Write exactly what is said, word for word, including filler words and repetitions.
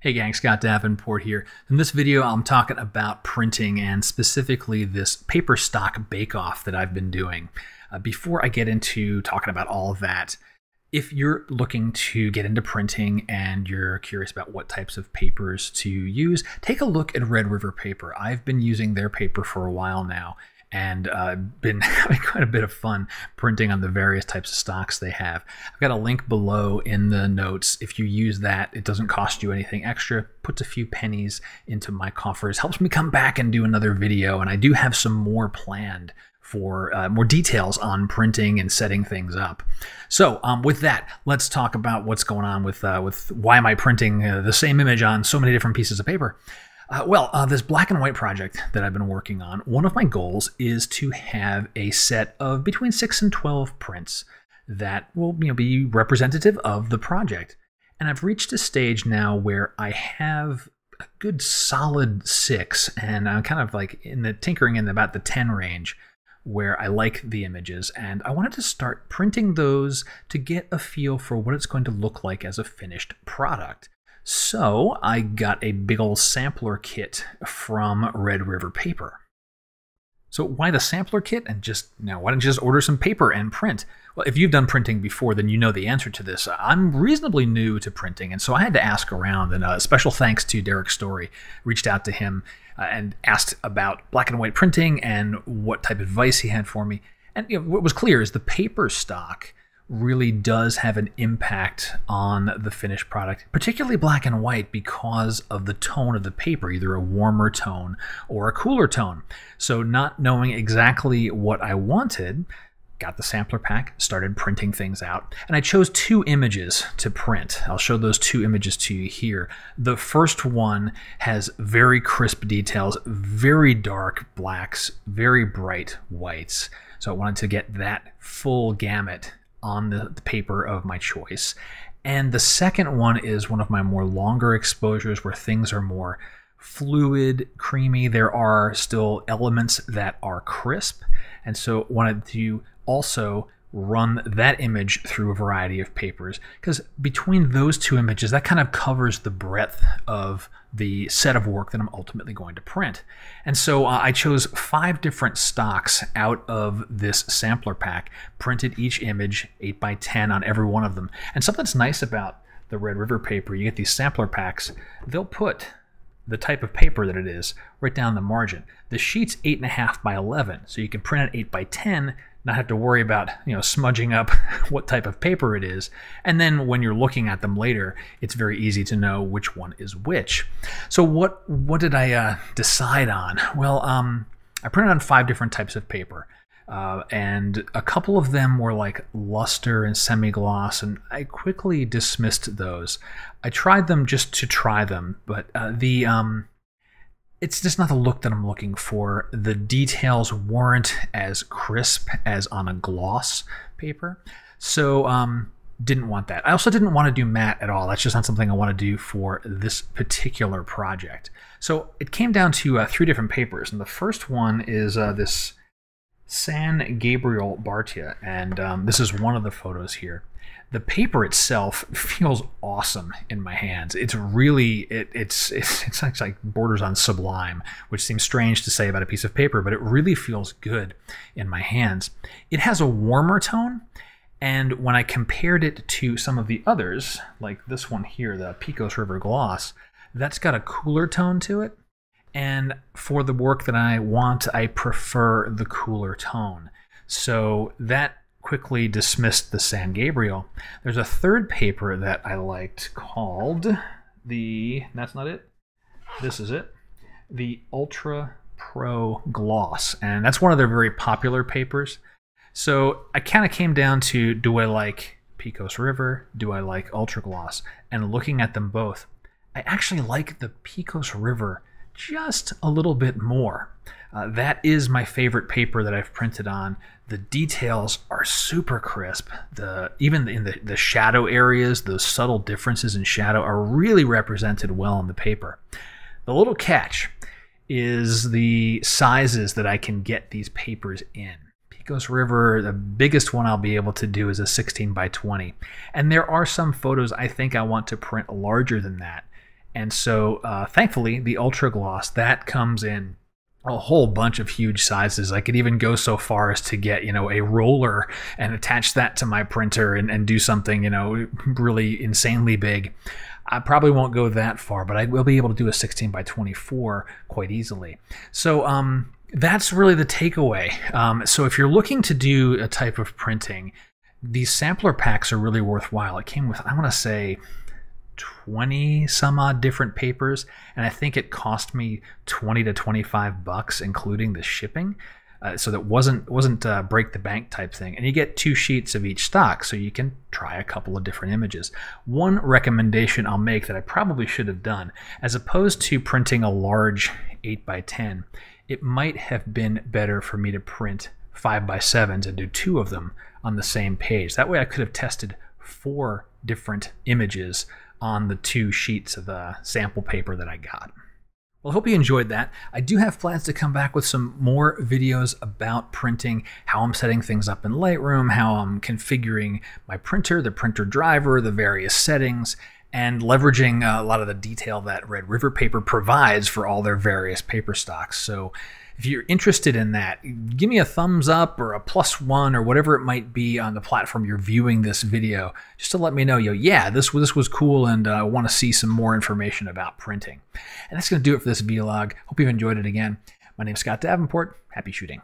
Hey gang, Scott Davenport here. In this video, I'm talking about printing and specifically this paper stock bake-off that I've been doing. Uh, before I get into talking about all of that, if you're looking to get into printing and you're curious about what types of papers to use, take a look at Red River Paper. I've been using their paper for a while now and uh, been having quite a bit of fun printing on the various types of stocks they have. I've got a link below in the notes. If you use that, it doesn't cost you anything extra, puts a few pennies into my coffers, helps me come back and do another video, and I do have some more planned for uh, more details on printing and setting things up. So um, with that, let's talk about what's going on with, uh, with why am I printing uh, the same image on so many different pieces of paper? Uh, well, uh, this black and white project that I've been working on, one of my goals is to have a set of between six and twelve prints that will you know, be representative of the project. And I've reached a stage now where I have a good solid six, and I'm kind of like in the tinkering in about the ten range where I like the images, and I wanted to start printing those to get a feel for what it's going to look like as a finished product. So I got a big old sampler kit from Red River Paper. So why the sampler kit? And just now, why don't you just order some paper and print? Well, if you've done printing before, then you know the answer to this. I'm reasonably new to printing, and so I had to ask around. And a special thanks to Derek Story. Reached out to him uh, and asked about black and white printing and what type of advice he had for me. And you know, what was clear is the paper stock really does have an impact on the finished product, particularly black and white, because of the tone of the paper, either a warmer tone or a cooler tone. So not knowing exactly what I wanted, got the sampler pack, started printing things out, and I chose two images to print. I'll show those two images to you here. The first one has very crisp details, very dark blacks, very bright whites. So I wanted to get that full gamut on the, the paper of my choice. And the second one is one of my more longer exposures where things are more fluid, creamy. There are still elements that are crisp. And so wanted to also run that image through a variety of papers, because between those two images, that kind of covers the breadth of the set of work that I'm ultimately going to print. And so uh, I chose five different stocks out of this sampler pack, printed each image eight by ten on every one of them. And something that's nice about the Red River Paper, you get these sampler packs, they'll put the type of paper that it is right down the margin. The sheet's eight and a half by eleven, so you can print it eight by ten, not have to worry about you know smudging up what type of paper it is. And then when you're looking at them later, it's very easy to know which one is which. So what what did I uh, decide on? Well, um, I printed on five different types of paper, uh, and a couple of them were like luster and semi-gloss, and I quickly dismissed those. I tried them just to try them, but uh, the um, it's just not the look that I'm looking for. The details weren't as crisp as on a gloss paper, so um, didn't want that. I also didn't want to do matte at all. That's just not something I want to do for this particular project. So it came down to uh, three different papers, and the first one is uh, this San Gabriel Baryta, and um, this is one of the photos here. The paper itself feels awesome in my hands. It's really, it, it's, it's, it's like borders on sublime, which seems strange to say about a piece of paper, but it really feels good in my hands. It has a warmer tone, and when I compared it to some of the others, like this one here, the Pecos River Gloss, that's got a cooler tone to it, and for the work that I want, I prefer the cooler tone. So that quickly dismissed the San Gabriel. There's a third paper that I liked called the, that's not it, this is it, the Ultra Pro Gloss, and that's one of their very popular papers. So I kind of came down to, do I like Pecos River? Do I like Ultra Gloss? And looking at them both, I actually like the Pecos River just a little bit more. Uh, that is my favorite paper that I've printed on. The details are super crisp. The even in the, the shadow areas, those subtle differences in shadow are really represented well on the paper. The little catch is the sizes that I can get these papers in. Pecos River, the biggest one I'll be able to do is a sixteen by twenty. And there are some photos I think I want to print larger than that. And so uh, thankfully, the Ultra Gloss, that comes in a whole bunch of huge sizes. I could even go so far as to get, you know, a roller and attach that to my printer and, and do something, you know, really insanely big. I probably won't go that far, but I will be able to do a sixteen by twenty-four quite easily. So um, that's really the takeaway. Um, so if you're looking to do a type of printing, these sampler packs are really worthwhile. It came with, I want to say, twenty some odd different papers, and I think it cost me twenty to twenty-five bucks, including the shipping. Uh, so that wasn't wasn't uh, break the bank type thing. And you get two sheets of each stock, so you can try a couple of different images. One recommendation I'll make that I probably should have done, as opposed to printing a large eight by ten, it might have been better for me to print five by sevens and do two of them on the same page. That way I could have tested four different images on the two sheets of the sample paper that I got. Well, I hope you enjoyed that. I do have plans to come back with some more videos about printing, how I'm setting things up in Lightroom, how I'm configuring my printer, the printer driver, the various settings, and leveraging a lot of the detail that Red River Paper provides for all their various paper stocks. So if you're interested in that, give me a thumbs up or a plus one or whatever it might be on the platform you're viewing this video, just to let me know, yo, yeah, this, this was cool and I uh, want to see some more information about printing. And that's going to do it for this vlog. Hope you've enjoyed it again. My name's Scott Davenport. Happy shooting.